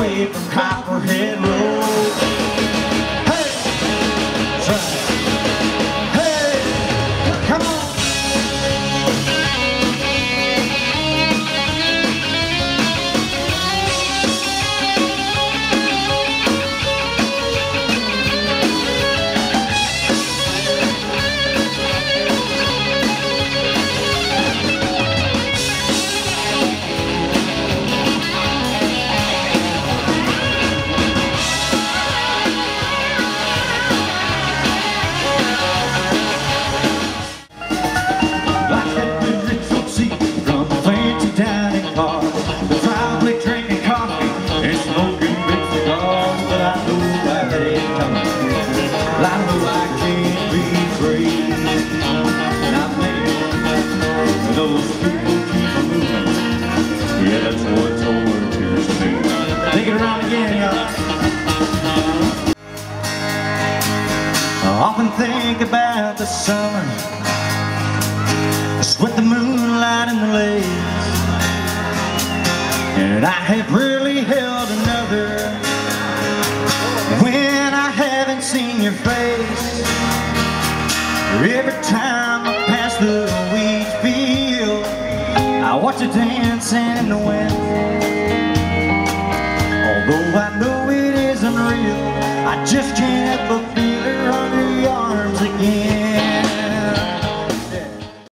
away from Copperhead Road. Hey! That's right. Hey! Come on! Think about the summer, it's with the moonlight and the lakes, and I have really held another when I haven't seen your face. Every time I pass the wheat field, I watch you dancing in the wind. Although I know it isn't real, I just can't but feel her under your arms again.